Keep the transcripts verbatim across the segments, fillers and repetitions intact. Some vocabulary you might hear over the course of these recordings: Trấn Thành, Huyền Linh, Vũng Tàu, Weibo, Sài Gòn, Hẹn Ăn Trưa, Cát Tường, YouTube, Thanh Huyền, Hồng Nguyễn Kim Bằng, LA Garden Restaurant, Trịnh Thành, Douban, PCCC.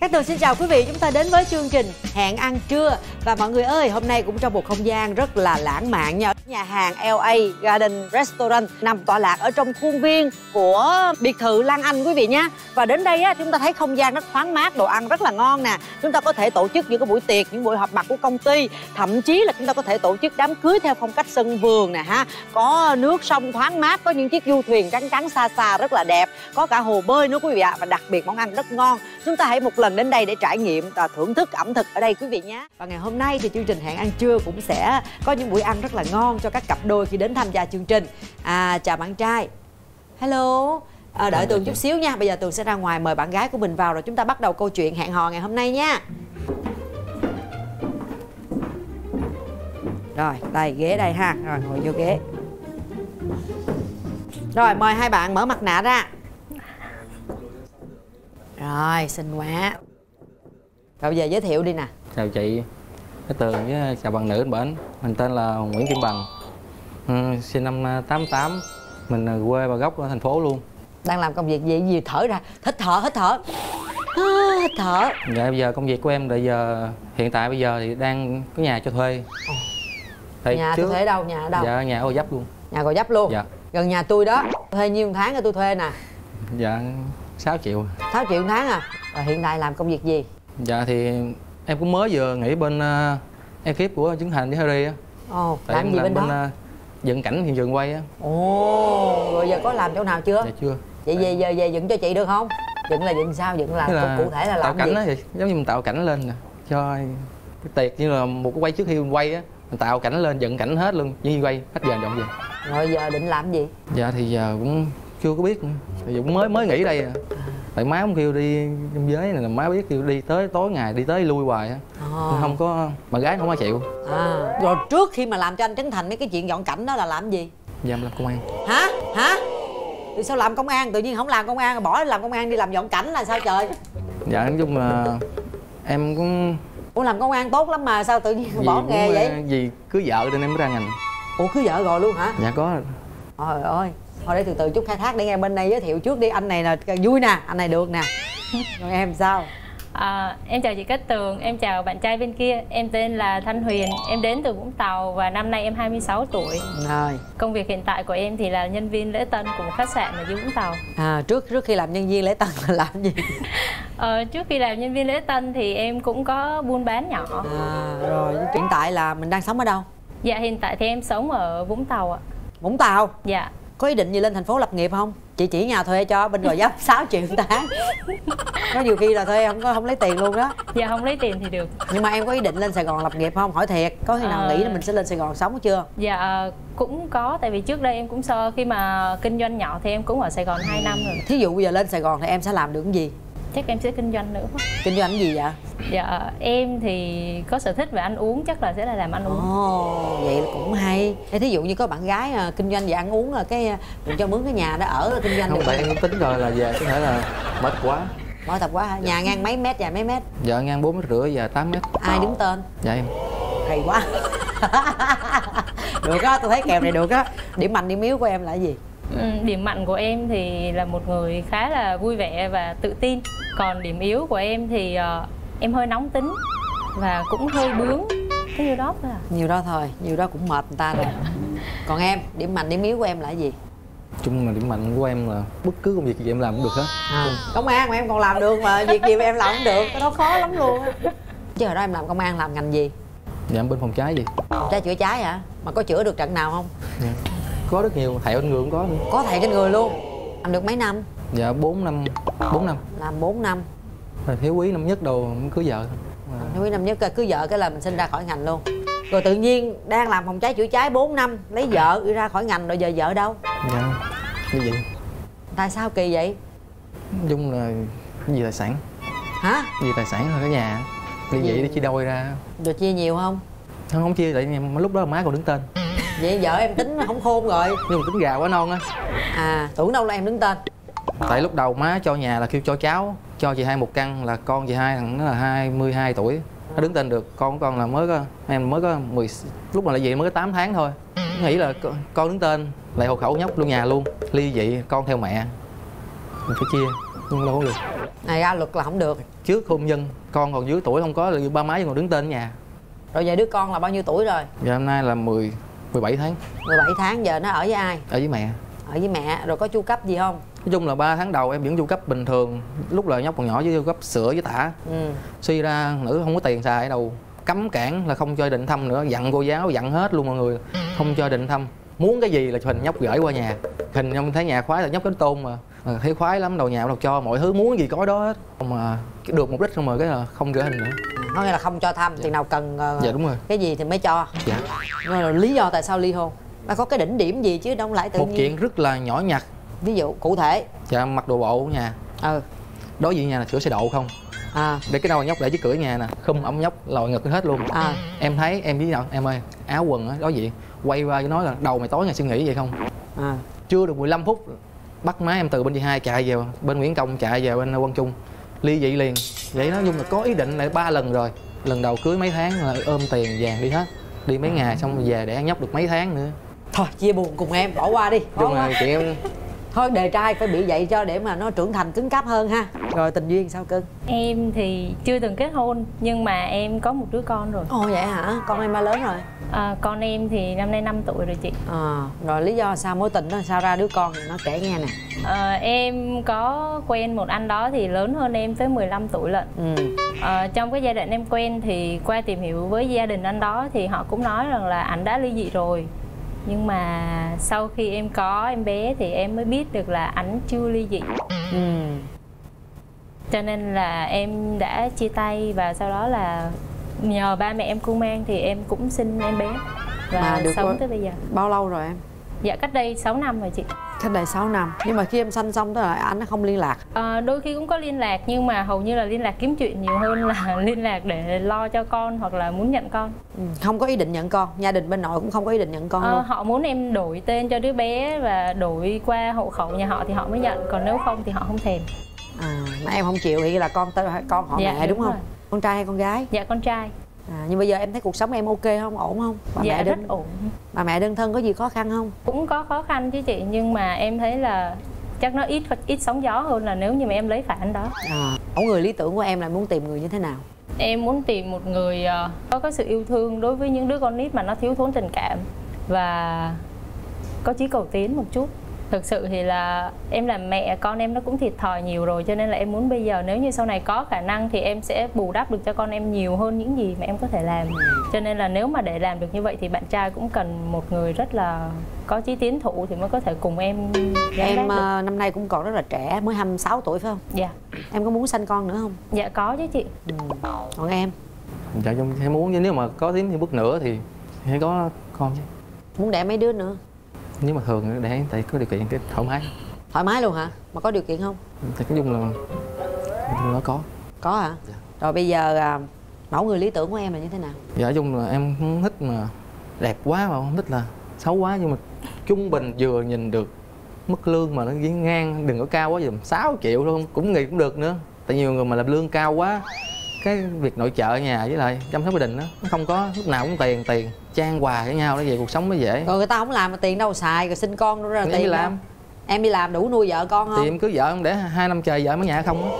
Cát Tường xin chào quý vị, chúng ta đến với chương trình Hẹn Ăn Trưa. Và mọi người ơi, hôm nay cũng trong một không gian rất là lãng mạn nha. Nhà hàng lờ a Garden Restaurant nằm tọa lạc ở trong khuôn viên của biệt thự Lan Anh quý vị nhé. Và đến đây á, chúng ta thấy không gian rất thoáng mát, đồ ăn rất là ngon nè. Chúng ta có thể tổ chức những cái buổi tiệc, những buổi họp mặt của công ty. Thậm chí là chúng ta có thể tổ chức đám cưới theo phong cách sân vườn nè ha. Có nước sông thoáng mát, có những chiếc du thuyền trắng trắng xa xa rất là đẹp. Có cả hồ bơi nữa quý vị ạ. À. Và đặc biệt món ăn rất ngon. Chúng ta hãy một lần đến đây để trải nghiệm và thưởng thức ẩm thực ở đây quý vị nhé. Và ngày hôm nay thì chương trình Hẹn Ăn Trưa cũng sẽ có những buổi ăn rất là ngon cho các cặp đôi khi đến tham gia chương trình. À, chào bạn trai. Hello. À, đợi Tường chút xíu nha. Bây giờ Tường sẽ ra ngoài mời bạn gái của mình vào rồi chúng ta bắt đầu câu chuyện hẹn hò ngày hôm nay nha. Rồi, đây ghế đây ha. Rồi ngồi vô ghế. Rồi mời hai bạn mở mặt nạ ra. Rồi, xinh quá. Rồi bây giờ giới thiệu đi nè. Chào chị Cát Tường với chào bạn nữ anh Bển. Mình tên là Hồng Nguyễn Kim Bằng, ừ, sinh năm tám tám. Mình quê Bà Gốc ở thành phố luôn. Đang làm công việc gì gì thở ra. Hít thở, hít thở à, hít thở. Dạ bây giờ công việc của em bây giờ hiện tại bây giờ thì đang có nhà cho thuê. Ồ, nhà trước... thuê đâu? Nhà ở đâu? Dạ nhà Gò Vấp luôn. Nhà Gò Vấp luôn? Dạ. Gần nhà tôi đó. Thuê nhiêu tháng rồi tôi thuê nè? Dạ sáu triệu. Sáu triệu tháng à? Và hiện tại làm công việc gì? Dạ thì em cũng mới vừa nghỉ bên uh, ekip của Trịnh Thành với Harry á. Ồ, tại làm gì làm bên, bên đó? Uh, dựng cảnh hiện trường quay á. Ồ, rồi giờ có làm chỗ nào chưa? Dạ chưa. Vậy về giờ về dựng cho chị được không? Dựng là dựng sao? Dựng là, là cụ thể là làm cảnh gì? Tạo cảnh á, giống như mình tạo cảnh lên nè. Cho cái tiệc như là một cái quay trước khi mình quay á, mình tạo cảnh lên, dựng cảnh hết luôn, như quay hết giờ dọn về. Rồi giờ định làm gì? Dạ thì giờ cũng chưa có biết nữa. Dũng mới mới nghỉ đây à. Tại má không kêu đi trong giới này là má biết kêu đi tới tối ngày đi tới lui hoài á. À. Không có bạn gái không có chịu. À. Rồi trước khi mà làm cho anh Trấn Thành mấy cái chuyện dọn cảnh đó là làm gì? Dạ em làm công an. Hả? Hả? Thì sao làm công an tự nhiên không làm công an bỏ làm công an đi làm dọn cảnh là sao trời? Dạ nói chung là em cũng ủa làm công an tốt lắm mà sao tự nhiên bỏ nghề vậy? Vì cưới vợ nên em mới ra ngành. Ủa cưới vợ rồi luôn hả? Dạ có. Trời ơi. Thôi để từ từ chút khai thác để nghe bên đây giới thiệu trước đi. Anh này là vui nè, anh này được nè. Còn em sao? À, em chào chị Cát Tường, em chào bạn trai bên kia. Em tên là Thanh Huyền, em đến từ Vũng Tàu và năm nay em hai mươi sáu tuổi. Rồi. Công việc hiện tại của em thì là nhân viên lễ tân của một khách sạn ở dưới Vũng Tàu. À, trước trước khi làm nhân viên lễ tân là làm gì? Ờ, trước khi làm nhân viên lễ tân thì em cũng có buôn bán nhỏ. À, rồi. Hiện tại là mình đang sống ở đâu? Dạ hiện tại thì em sống ở Vũng Tàu ạ. Vũng Tàu? Dạ. Có ý định gì lên thành phố lập nghiệp không? Chị chỉ nhà thuê cho bên Gò Vấp sáu triệu tháng. Có nhiều khi là thuê không có không lấy tiền luôn đó. Dạ không lấy tiền thì được. Nhưng mà em có ý định lên Sài Gòn lập nghiệp không? Hỏi thiệt, có khi nào à... nghĩ là mình sẽ lên Sài Gòn sống chưa? Dạ cũng có, tại vì trước đây em cũng sơ khi mà kinh doanh nhỏ thì em cũng ở Sài Gòn hai năm rồi. Thí dụ bây giờ lên Sài Gòn thì em sẽ làm được cái gì? Chắc em sẽ kinh doanh nữa. Kinh doanh gì vậy? Dạ em thì có sở thích về ăn uống, chắc là sẽ là làm ăn uống. Ồ, vậy là cũng hay. Thế thí dụ như có bạn gái à, kinh doanh về ăn uống, cái mình cho mướn cái nhà đó ở kinh doanh. Không phải em tính rồi là về có thể là mệt quá. Mệt tập quá hả? Dạ. Nhà ngang mấy mét, dài mấy mét? Dạ ngang bốn mét rưỡi và tám mét. Ai đứng tên? Dạ em. Hay quá. Được á, tôi thấy kèm này được á. Điểm mạnh điểm yếu của em là cái gì? Ừ, điểm mạnh của em thì là một người khá là vui vẻ và tự tin. Còn điểm yếu của em thì uh, em hơi nóng tính và cũng hơi bướng. Cái nhiều đó thôi à? Nhiều đó thôi, nhiều đó cũng mệt người ta rồi. Còn em, điểm mạnh điểm yếu của em là cái gì? Chung là điểm mạnh của em là bất cứ công việc gì em làm cũng được hết. À, công an mà em còn làm được mà việc gì mà em làm cũng được, cái đó khó lắm luôn. Chứ hồi đó em làm công an làm ngành gì? Dạ em bên phòng cháy gì? Phòng cháy chữa cháy hả? Mà có chữa được trận nào không? Dạ. Có rất nhiều, thầy trên người cũng có nữa. Có thầy trên người luôn. Làm được mấy năm? Dạ bốn năm. Bốn năm. Làm bốn năm. Rồi thiếu quý năm nhất đồ cưới vợ. À. Thiếu quý năm nhất cưới vợ cái là mình sinh ra khỏi ngành luôn. Rồi tự nhiên đang làm phòng cháy chữa cháy bốn năm, lấy vợ đi ra khỏi ngành rồi giờ vợ đâu? Dạ như vậy. Tại sao kỳ vậy? Nói chung là vì tài sản. Hả? Vì tài sản thôi cả nhà. Vì vậy để chia đôi ra. Rồi chia nhiều không? Không, không chia, tại lúc đó má còn đứng tên. Vậy vợ em tính không khôn rồi. Nhưng mà tính gà quá non á. À, tưởng đâu là em đứng tên. Tại lúc đầu má cho nhà là kêu cho cháu, cho chị hai một căn là con chị hai thằng nó là hai mươi hai tuổi. Nó đứng tên được, con của con là mới có, em mới có mười, lúc mà lại vậy mới có tám tháng thôi. Nó nghĩ là con đứng tên, lại hộ khẩu nhóc luôn nhà luôn. Ly dị, con theo mẹ. Mình phải chia. nhưng đâu có luật. Này ra luật là không được. Trước hôn nhân con còn dưới tuổi không có là ba má vẫn còn đứng tên nhà. Rồi vậy đứa con là bao nhiêu tuổi rồi? Giờ hôm nay là mười, mười bảy tháng. mười bảy tháng giờ nó ở với ai? Ở với mẹ. Ở với mẹ rồi có chu cấp gì không? Nói chung là ba tháng đầu em vẫn chu cấp bình thường. Lúc là nhóc còn nhỏ với chu cấp sữa với tả. Ừ. Suy ra nữ không có tiền xài ở đâu. Cấm cản là không chơi định thăm nữa, dặn cô giáo dặn hết luôn mọi người, không chơi định thăm. Muốn cái gì là hình nhóc gửi qua nhà. Hình trong thấy nhà khoái là nhóc cánh tôn mà. À, thấy khoái lắm, đầu nhà bắt đầu cho mọi thứ muốn gì có đó hết. Mà được mục đích không mà cái là không gửi hình nữa. Có nghĩa là không cho thăm, dạ. Chừng nào cần uh, dạ, đúng rồi. Cái gì thì mới cho. Dạ. Rồi là lý do tại sao ly hôn? Mà có cái đỉnh điểm gì chứ đâu lại tự nhiên. Một chuyện rất là nhỏ nhặt. Ví dụ cụ thể. Dạ, mặc đồ bộ của nhà. Ừ. Đối diện nhà là sửa xe đậu không? À. Để cái đầu nhóc để dưới cửa nhà nè, khum ống nhóc lòi ngực hết luôn. À. Em thấy em với nào em ơi, áo quần á, đối diện quay qua nói là đầu mày tối ngày suy nghĩ vậy không? À. Chưa được mười lăm phút bắt má em từ bên hai chạy về bên Nguyễn Công, chạy về bên Quang Trung, ly dị liền. Vậy nói chung là có ý định lại ba lần rồi. Lần đầu cưới mấy tháng là ôm tiền vàng đi hết, đi mấy ngày xong về để ăn nhóc được mấy tháng nữa. Thôi chia buồn cùng em, bỏ qua đi. Đúng rồi chị em. Thôi đề trai phải bị vậy cho để mà nó trưởng thành cứng cáp hơn ha. Rồi tình duyên sao cưng? Em thì chưa từng kết hôn nhưng mà em có một đứa con rồi. Ồ vậy hả? Con em bao lớn rồi? À, con em thì năm nay năm tuổi rồi chị. À, rồi lý do sao mối tình đó sao ra đứa con nó kể nghe nè. À, em có quen một anh đó thì lớn hơn em tới mười lăm tuổi lận. Ừ. À, trong cái giai đoạn em quen thì qua tìm hiểu với gia đình anh đó thì họ cũng nói rằng là anh đã ly dị rồi. Nhưng mà sau khi em có em bé thì em mới biết được là ảnh chưa ly dị. Ừ. Cho nên là em đã chia tay và sau đó là nhờ ba mẹ em cưu mang thì em cũng sinh em bé. Và được sống tới bây giờ. Bao lâu rồi em? Dạ cách đây sáu năm rồi chị. Cách đây sáu năm. Nhưng mà khi em sanh xong đó là anh nó không liên lạc. À, đôi khi cũng có liên lạc nhưng mà hầu như là liên lạc kiếm chuyện nhiều hơn là liên lạc để lo cho con hoặc là muốn nhận con. Ừ, không có ý định nhận con, gia đình bên nội cũng không có ý định nhận con à, luôn. Họ muốn em đổi tên cho đứa bé và đổi qua hộ khẩu nhà họ thì họ mới nhận, còn nếu không thì họ không thèm. À, mà em không chịu thì là con tớ, con họ dạ, mẹ đúng, đúng không? Rồi. Con trai hay con gái? Dạ con trai. À, nhưng bây giờ em thấy cuộc sống em ok không? Ổn không? Bà dạ, mẹ đơn... rất ổn. Bà mẹ đơn thân có gì khó khăn không? Cũng có khó khăn chứ chị, nhưng mà em thấy là chắc nó ít ít sóng gió hơn là nếu như mà em lấy phải anh đó. À, mẫu người lý tưởng của em là muốn tìm người như thế nào? Em muốn tìm một người có cái sự yêu thương đối với những đứa con nít mà nó thiếu thốn tình cảm và có chí cầu tiến một chút. Thực sự thì là em làm mẹ, con em nó cũng thiệt thòi nhiều rồi. Cho nên là em muốn bây giờ nếu như sau này có khả năng thì em sẽ bù đắp được cho con em nhiều hơn những gì mà em có thể làm. Cho nên là nếu mà để làm được như vậy thì bạn trai cũng cần một người rất là có chí tiến thủ thì mới có thể cùng em. Em năm nay cũng còn rất là trẻ, mới hai mươi sáu tuổi phải không? Dạ. Em có muốn sanh con nữa không? Dạ có chứ chị. Ừ. Còn em? Dạ em muốn chứ nếu mà có tiếng thì bước nữa thì sẽ có con chứ. Muốn đẻ mấy đứa nữa? Nếu mà thường để tại có điều kiện cái thoải mái. Thoải mái luôn hả? Mà có điều kiện không? Thì nói chung là nó có. Có hả? Dạ. Rồi bây giờ mẫu người lý tưởng của em là như thế nào? Dạ nói chung là em không thích mà đẹp quá mà không thích là xấu quá, nhưng mà trung bình vừa nhìn được, mức lương mà nó ngang, đừng có cao quá dùm, sáu triệu luôn cũng nghỉ cũng được nữa. Tại nhiều người mà làm lương cao quá cái việc nội trợ nhà với lại chăm sóc gia đình đó, nó không có lúc nào cũng tiền tiền trang hòa với nhau để về cuộc sống mới dễ. Rồi người ta không làm mà tiền đâu xài, rồi sinh con đâu ra tiền làm đâu. Em đi làm đủ nuôi vợ con không? Thì em cứ vợ em để hai năm trời vợ mới nhà không á,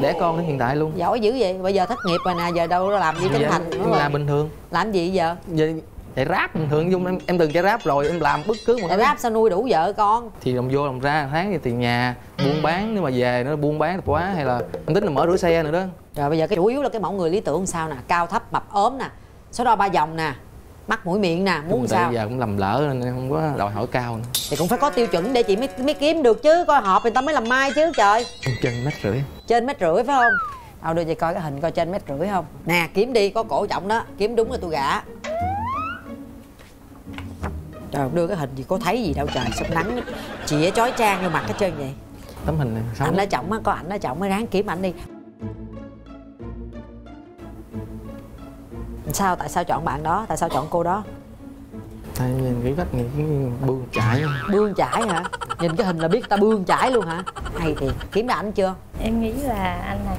để con đến hiện tại luôn. Giỏi dữ vậy, bây giờ thất nghiệp rồi nè, giờ đâu làm gì Trịnh Thành nữa. Làm bình thường. Làm gì giờ? Vậy chạy ráp bình thường. Dung em, em từng chạy ráp rồi, em làm bất cứ một chạy ráp sao nuôi đủ vợ con? Thì đồng vô đồng ra tháng thì tiền nhà buôn bán, nếu mà về nó buôn bán quá hay là em tính là mở rửa xe nữa đó. Rồi bây giờ cái chủ yếu là cái mẫu người lý tưởng sao nè, cao thấp mập ốm nè, số đo ba vòng nè, mắt mũi miệng nè, muốn sao? Bây giờ cũng làm lỡ nên em không có đòi hỏi cao nữa. Thì cũng phải có tiêu chuẩn để chị mới, mới kiếm được chứ, coi họp người ta mới làm mai chứ trời. Trên mét rưỡi. Trên mét rưỡi phải không? Đâu đưa chị coi cái hình coi trên mét rưỡi không? Nè kiếm đi, có cổ trọng đó, kiếm đúng rồi tôi gả. Trời đưa cái hình gì có thấy gì đâu trời, sắp nắng chĩa chói trang vô mặt hết trơn vậy. Tấm hình này ảnh đã trọng á, coi ảnh đã trọng mới ráng kiếm ảnh đi. Sao tại sao chọn bạn đó, tại sao chọn cô đó? Tại nhìn cái cách nghĩ bươn chải. Bươn chải hả? Nhìn cái hình là biết ta bươn chải luôn hả? Hay thì kiếm ra ảnh chưa? Em nghĩ là anh này.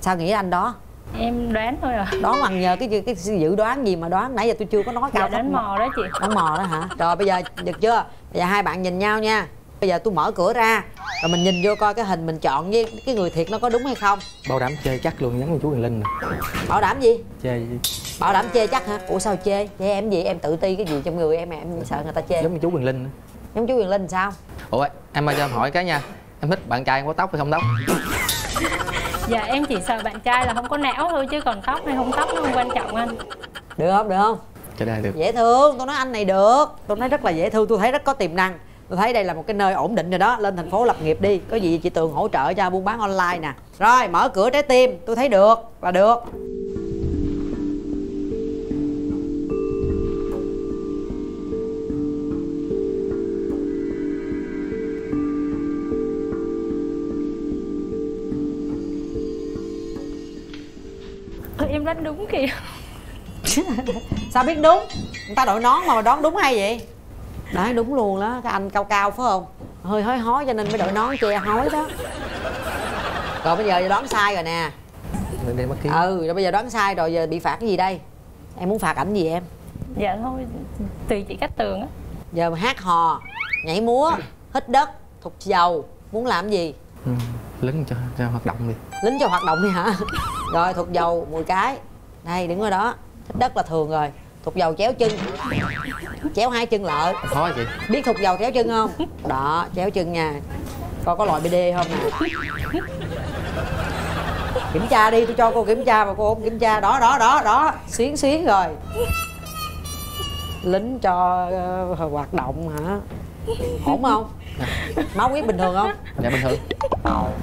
Sao nghĩ anh đó? Em đoán thôi à. Đoán bằng nhờ cái, cái cái dự đoán gì mà đoán, nãy giờ tôi chưa có nói cao. Dạ, đoán mò đó chị. Đoán mò đó hả? Rồi bây giờ được chưa? Bây giờ hai bạn nhìn nhau nha. Bây giờ tôi mở cửa ra rồi mình nhìn vô coi cái hình mình chọn với cái người thiệt nó có đúng hay không. Bảo đảm chê chắc luôn, nhắn con chú Huyền Linh nè. Bảo đảm gì? Chê gì? Bảo đảm chê chắc hả? Ủa sao chê? Chê em gì? Em tự ti cái gì trong người em mà em sợ người ta chê. Giống như chú Huyền Linh nữa. Giống chú Huyền Linh sao? Ủa em ơi, cho em hỏi cái nha, em thích bạn trai có tóc hay không tóc? Dạ em chỉ sợ bạn trai là không có não thôi, chứ còn tóc hay không tóc nó không quan trọng anh. Được không? Được không? Cái này được. Dễ thương, tôi nói anh này được. Tôi nói rất là dễ thương, tôi thấy rất có tiềm năng. Tôi thấy đây là một cái nơi ổn định rồi đó, lên thành phố lập nghiệp đi. Có gì chị Tường hỗ trợ cho buôn bán online nè. Rồi, mở cửa trái tim, tôi thấy được là được. Em đánh đúng kìa. Sao biết đúng? Người ta đội nón mà, mà đoán đúng hay vậy? Đấy đúng luôn đó, cái anh cao cao phải không? Hơi hói hói cho nên mới đội nón che hói đó. Rồi bây giờ đoán sai rồi nè. Ừ, rồi bây giờ đoán sai rồi, giờ bị phạt cái gì đây? Em muốn phạt ảnh gì em? Dạ thôi, tùy chị Cát Tường á. Giờ hát hò, nhảy múa, hít đất, thục dầu, muốn làm gì? Ừ, lính cho, cho hoạt động đi. Lính cho hoạt động đi hả? Rồi thục dầu, mười cái. Đây, đứng ở đó. Hít đất là thường rồi. Thục dầu chéo chân, chéo hai chân lợi. Khó vậy? Biết thục dầu chéo chân không? Đó, chéo chân nha. Coi có loại bê đê không nè. Kiểm tra đi, tôi cho cô kiểm tra mà cô không kiểm tra. Đó, đó, đó, đó. Xuyến xuyến rồi. Lính cho uh, hoạt động hả? Ổn không? Máu huyết bình thường không? Dạ bình thường.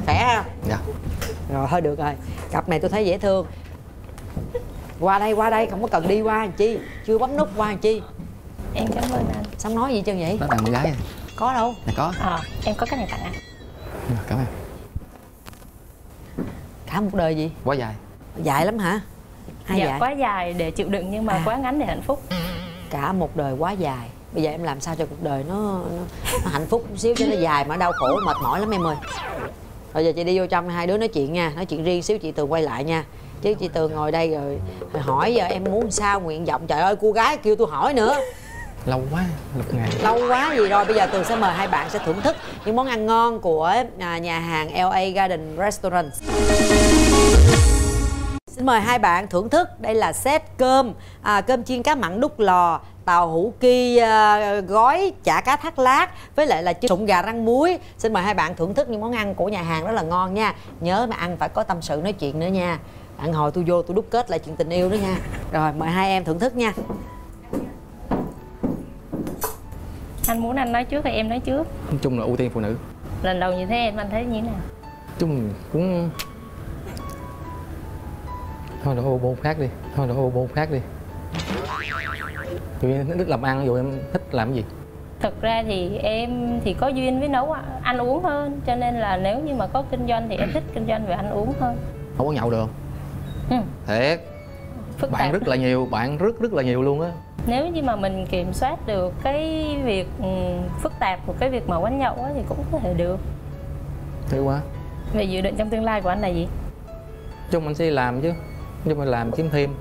Khỏe ha? Dạ. Rồi, thôi được rồi. Cặp này tôi thấy dễ thương. Qua đây, qua đây, không có cần đi qua làm chi. Chưa bấm nút qua làm chi. Em cảm ơn anh. Sao nói gì chân vậy? Nó tặng bạn gái. Có đâu? Này có. À, em có cái này tặng anh. Cảm ơn. Cả một đời gì? Quá dài. Dài lắm hả? Hay dạ, dài? Quá dài để chịu đựng nhưng mà à. quá ngắn để hạnh phúc. Cả một đời quá dài. Bây giờ em làm sao cho cuộc đời nó, nó, nó hạnh phúc một xíu cho nó dài mà đau khổ mệt mỏi lắm em ơi. Rồi giờ chị đi vô trong hai đứa nói chuyện nha, nói chuyện riêng xíu chị Tường quay lại nha. Chứ chị Tường ngồi đây rồi hỏi giờ em muốn sao, nguyện vọng, trời ơi cô gái kêu tôi hỏi nữa. Lâu quá, một ngày. Lâu quá gì rồi, bây giờ Tường sẽ mời hai bạn sẽ thưởng thức những món ăn ngon của nhà hàng lờ a Garden Restaurant. Xin mời hai bạn thưởng thức, đây là set cơm, à, cơm chiên cá mặn đút lò, tàu hũ ki à, gói chả cá thác lát, với lại là trụng gà rang muối. Xin mời hai bạn thưởng thức những món ăn của nhà hàng rất là ngon nha. Nhớ mà ăn phải có tâm sự nói chuyện nữa nha. Bạn hồi tôi vô tôi đúc kết lại chuyện tình yêu nữa nha. Rồi mời hai em thưởng thức nha. Anh muốn anh nói trước hay em nói trước? Nói chung là ưu tiên phụ nữ. Lần đầu như thế em, anh thấy như thế nào? Chung cũng... Thôi đổi bộ khác đi. Thôi đổi bộ khác đi. Vì em thích làm ăn, dù em thích làm gì? Thực ra thì em thì có duyên với nấu ăn uống hơn. Cho nên là nếu như mà có kinh doanh thì em thích kinh doanh về ăn uống hơn. Không có nhậu được không? Ừ. Thiệt. Phức bạn tạp. Rất là nhiều, bạn rất rất là nhiều luôn á. Nếu như mà mình kiểm soát được cái việc phức tạp của cái việc mà quán nhậu á thì cũng có thể được. Thế quá. Vậy dự định trong tương lai của anh là gì? Chung anh sẽ làm chứ, nhưng mà làm kiếm thêm.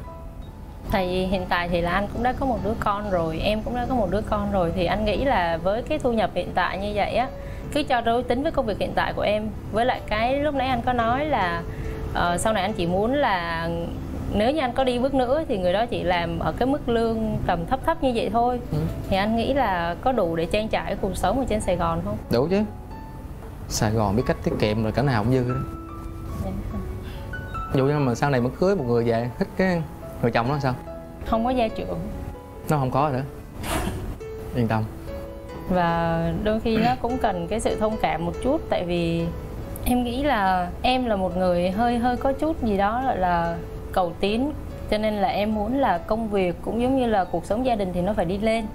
Tại vì hiện tại thì là anh cũng đã có một đứa con rồi, em cũng đã có một đứa con rồi. Thì anh nghĩ là với cái thu nhập hiện tại như vậy á, cứ cho đối tính với công việc hiện tại của em. Với lại cái lúc nãy anh có nói là Ờ, sau này anh chỉ muốn là nếu như anh có đi bước nữa thì người đó chỉ làm ở cái mức lương tầm thấp thấp như vậy thôi. Ừ. Thì anh nghĩ là có đủ để trang trải cuộc sống ở trên Sài Gòn không? Đủ chứ. Sài Gòn biết cách tiết kiệm rồi, cả nào cũng dư đó. Dạ. Ví dụ như mà sau này mà cưới một người về thích cái người chồng nó sao? Không có gia trưởng. Nó không có nữa. Yên tâm. Và đôi khi nó cũng cần cái sự thông cảm một chút, tại vì em nghĩ là em là một người hơi hơi có chút gì đó gọi là cầu tiến. Cho nên là em muốn là công việc cũng giống như là cuộc sống gia đình thì nó phải đi lên,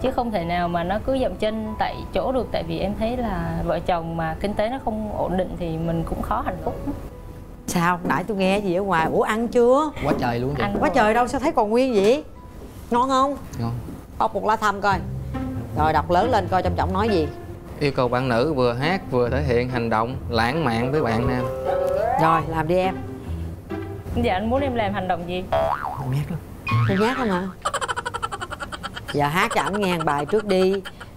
chứ không thể nào mà nó cứ dậm chân tại chỗ được. Tại vì em thấy là vợ chồng mà kinh tế nó không ổn định thì mình cũng khó hạnh phúc. Sao? Nãy tôi nghe gì ở ngoài, ủa ăn chưa? Quá trời luôn vậy. Ăn quá rồi. Trời đâu, sao thấy còn nguyên vậy? Ngon không? Ngon. Bóc một lá thăm coi. Rồi đọc lớn lên coi trong trọng nói gì. Yêu cầu bạn nữ vừa hát vừa thể hiện hành động lãng mạn với bạn nam. Rồi, làm đi em. Dạ anh muốn em làm hành động gì? Không nhát luôn. Không nhát không hả? Giờ hát cho ảnh nghe bài trước đi.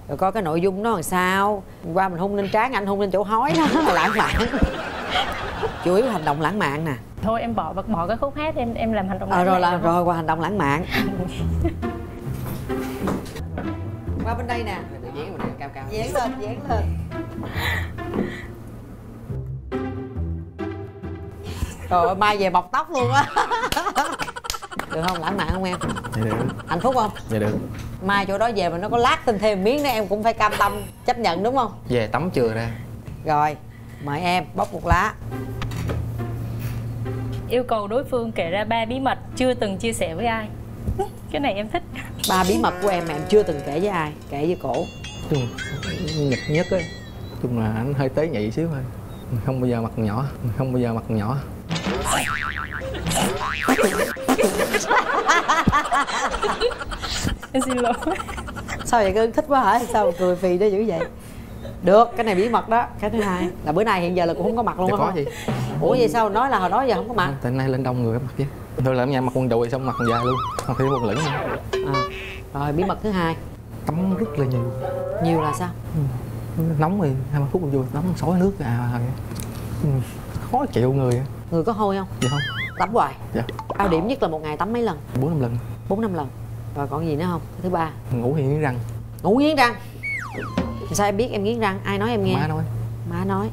rồi coi cái nội dung nó làm sao. Hôm qua mình hôn lên trán anh hôn lên chỗ hói đó là lãng mạn. Chủ yếu hành động lãng mạn nè. Thôi em bỏ bỏ cái khúc hát em em làm hành động lãng à, rồi, mạn là, rồi qua hành động lãng mạn. Qua bên đây nè. Diễn mình cao cao. Diễn lên, diễn lên. Trời ơi, mai về bọc tóc luôn á. Được không? Lãng mạn không em? Dạ được. Hạnh phúc không? Dạ được. Mai chỗ đó về mà nó có lát thêm thêm miếng nữa em cũng phải cam tâm chấp nhận đúng không? Về tắm chừa ra. Rồi, mời em bóc một lá. Yêu cầu đối phương kể ra ba bí mật chưa từng chia sẻ với ai. Cái này em thích. Ba bí mật của em mà em chưa từng kể với ai? Kể với cổ. Chung nhật nhất ấy. Chung là anh hơi tế nhị xíu thôi. Mình không bao giờ mặt nhỏ. Mình không bao giờ mặt nhỏ. Em xin lỗi. Sao vậy cưng, thích quá hả? Sao cười phì đó dữ vậy? Được, cái này bí mật đó. Cái thứ hai là bữa nay hiện giờ là cũng không có mặt luôn á. Có gì? Ủa vậy sao nói là hồi đó giờ không có mặt? Tại nay lên đông người mặt chứ. Thôi làm nhà mặc quần đùi xong mặt quần dài luôn. Không phải quần lửng nữa. À, rồi bí mật thứ hai. Tắm rất là nhiều. Nhiều là sao? Ừ. Nóng thì hai mươi phút vui, nóng sói nước à. Ừ. Khó chịu người. Người có hôi không? Dạ không. Tắm hoài. Dạ. Cao điểm nhất là một ngày tắm mấy lần? Bốn năm lần. Bốn năm lần. Rồi còn gì nữa không? Thứ ba. Ngủ thì nghiến răng. Ngủ nghiến răng. Sao em biết em nghiến răng? Ai nói em nghe? Má nói. Má nói.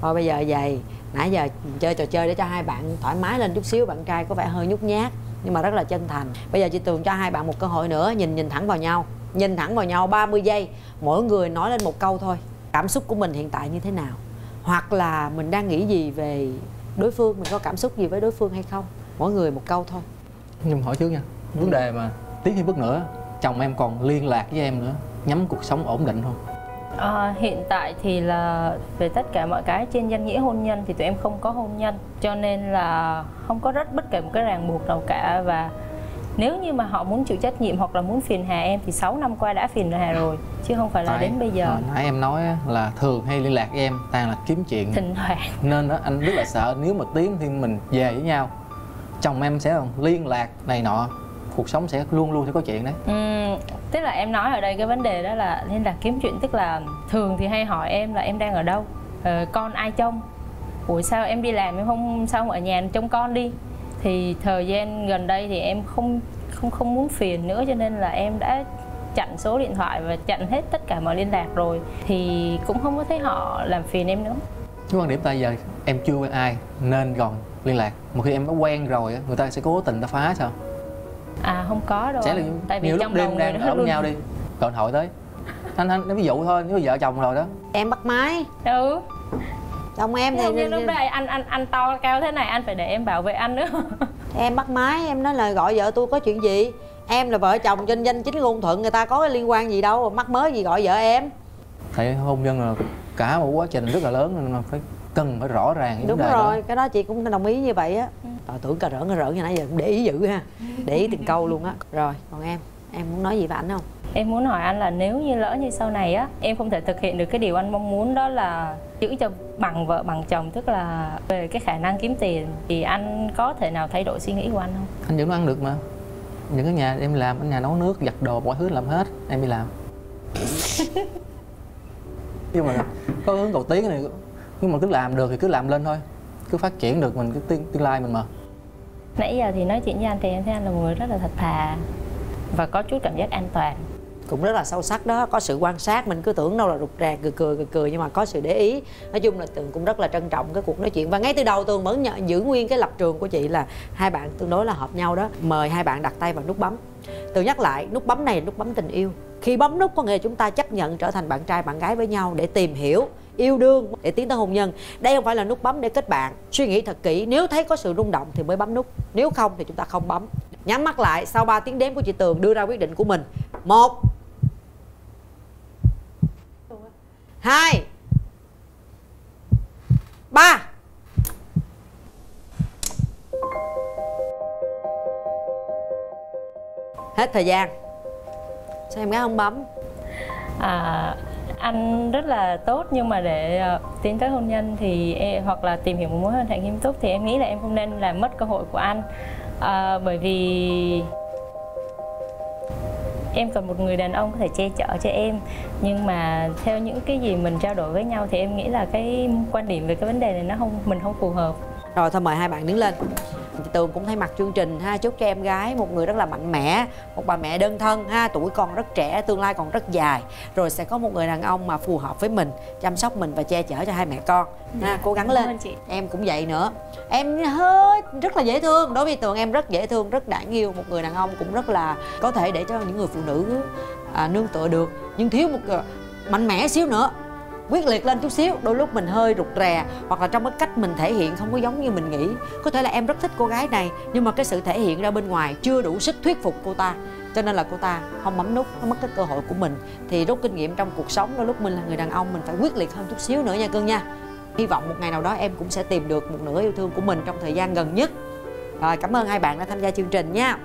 Thôi bây giờ vậy. Nãy giờ chơi trò chơi để cho hai bạn thoải mái lên chút xíu. Bạn trai có vẻ hơi nhút nhát nhưng mà rất là chân thành. Bây giờ chị Tường cho hai bạn một cơ hội nữa. Nhìn nhìn thẳng vào nhau. Nhìn thẳng vào nhau ba mươi giây. Mỗi người nói lên một câu thôi. Cảm xúc của mình hiện tại như thế nào? Hoặc là mình đang nghĩ gì về đối phương? Mình có cảm xúc gì với đối phương hay không? Mỗi người một câu thôi. Nhưng hỏi trước nha. Vấn đề mà tí thêm bước nữa, chồng em còn liên lạc với em nữa, nhắm cuộc sống ổn định không? À, hiện tại thì là về tất cả mọi cái trên danh nghĩa hôn nhân thì tụi em không có hôn nhân, cho nên là không có rất bất kể một cái ràng buộc nào cả. Và nếu như mà họ muốn chịu trách nhiệm hoặc là muốn phiền hà em thì sáu năm qua đã phiền hà rồi chứ không phải là tại, đến bây giờ. Hồi nãy em nói là thường hay liên lạc với em toàn là kiếm chuyện thỉnh thoảng, nên đó, anh rất là sợ nếu mà tiếng thì mình về với nhau chồng em sẽ còn liên lạc này nọ, cuộc sống sẽ luôn luôn sẽ có chuyện đấy. Ừ, tức là em nói ở đây cái vấn đề đó là nên là kiếm chuyện, tức là thường thì hay hỏi em là em đang ở đâu, ờ, con ai trông, buổi sao em đi làm em không sao không ở nhà trông con đi. Thì thời gian gần đây thì em không không không muốn phiền nữa cho nên là em đã chặn số điện thoại và chặn hết tất cả mọi liên lạc rồi, thì cũng không có thấy họ làm phiền em nữa. Cái quan điểm tại giờ em chưa quen ai nên còn liên lạc, một khi em đã quen rồi người ta sẽ cố tình ta phá sao? À không có đâu. Sẽ là tại vì nhiều trong lúc đêm đang ở với nhau đi, gọi hội tới anh anh nói ví dụ thôi, nếu vợ chồng rồi đó em bắt máy. Ừ. Chồng em thì như lúc đó anh anh anh to cao thế này anh phải để em bảo vệ anh nữa. Em bắt máy em nói là gọi vợ tôi có chuyện gì, em là vợ chồng trên danh chính ngôn thuận, người ta có liên quan gì đâu mắc mới gì gọi vợ em. Tại hôn nhân là cả một quá trình rất là lớn nên phải cần phải rõ ràng vấn đúng đề rồi đó. Cái đó chị cũng đồng ý như vậy á. Tao tưởng cà rỡn cà rỡn như nãy giờ cũng để ý dữ ha, để ý từng câu luôn á. Rồi còn em em muốn nói gì với ảnh không? Em muốn hỏi anh là nếu như lỡ như sau này á em không thể thực hiện được cái điều anh mong muốn, đó là giữ cho bằng vợ bằng chồng, tức là về cái khả năng kiếm tiền thì anh có thể nào thay đổi suy nghĩ của anh không? Anh vẫn ăn được mà, những cái nhà em làm, ở nhà nấu nước giặt đồ mọi thứ làm hết, em đi làm. Nhưng mà có hướng cầu tiến này, nhưng mà cứ làm được thì cứ làm lên thôi, cứ phát triển được mình, cái tương lai mình mà. Nãy giờ thì nói chuyện với anh thì em thấy anh là một người rất là thật thà và có chút cảm giác an toàn, cũng rất là sâu sắc đó, có sự quan sát. Mình cứ tưởng đâu là rụt rè cười cười cười cười nhưng mà có sự để ý. Nói chung là Tường cũng rất là trân trọng cái cuộc nói chuyện, và ngay từ đầu Tường vẫn nhận, giữ nguyên cái lập trường của chị là hai bạn tương đối là hợp nhau đó. Mời hai bạn đặt tay vào nút bấm. Tường nhắc lại, nút bấm này là nút bấm tình yêu. Khi bấm nút có nghĩa chúng ta chấp nhận trở thành bạn trai bạn gái với nhau để tìm hiểu, yêu đương, để tiến tới hôn nhân. Đây không phải là nút bấm để kết bạn. Suy nghĩ thật kỹ, nếu thấy có sự rung động thì mới bấm nút, nếu không thì chúng ta không bấm. Nhắm mắt lại, sau ba tiếng đếm của chị Tường đưa ra quyết định của mình. Một, hai, ba. Hết thời gian. Sao em gái không bấm? À, anh rất là tốt nhưng mà để uh, tiến tới hôn nhân thì em, hoặc là tìm hiểu một mối quan hệ nghiêm túc thì em nghĩ là em không nên làm mất cơ hội của anh. À, bởi vì em cần một người đàn ông có thể che chở cho em. Nhưng mà theo những cái gì mình trao đổi với nhau thì em nghĩ là cái quan điểm về cái vấn đề này nó không, mình không phù hợp. Rồi thôi mời hai bạn đứng lên. Tường cũng thay mặt chương trình ha, chúc cho em gái một người rất là mạnh mẽ, một bà mẹ đơn thân ha, tuổi còn rất trẻ, tương lai còn rất dài, rồi sẽ có một người đàn ông mà phù hợp với mình, chăm sóc mình và che chở cho hai mẹ con ha. Cố gắng lên chị. Em cũng vậy nữa, em hết rất là dễ thương. Đối với Tường, em rất dễ thương, rất đáng yêu, một người đàn ông cũng rất là có thể để cho những người phụ nữ à, nương tựa được, nhưng thiếu một uh, mạnh mẽ xíu nữa, quyết liệt lên chút xíu. Đôi lúc mình hơi rụt rè, hoặc là trong cái cách mình thể hiện không có giống như mình nghĩ. Có thể là em rất thích cô gái này, nhưng mà cái sự thể hiện ra bên ngoài chưa đủ sức thuyết phục cô ta, cho nên là cô ta không bấm nút, nó mất cái cơ hội của mình. Thì rút kinh nghiệm trong cuộc sống, đôi lúc mình là người đàn ông mình phải quyết liệt hơn chút xíu nữa nha cưng nha. Hy vọng một ngày nào đó em cũng sẽ tìm được một nửa yêu thương của mình trong thời gian gần nhất. Rồi, cảm ơn hai bạn đã tham gia chương trình nha.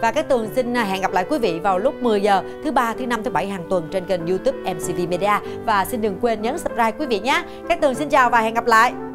Và Cát Tường xin hẹn gặp lại quý vị vào lúc mười giờ thứ ba, thứ năm, thứ bảy hàng tuần trên kênh YouTube em xê vê Media. Và xin đừng quên nhấn subscribe quý vị nhé. Cát Tường xin chào và hẹn gặp lại.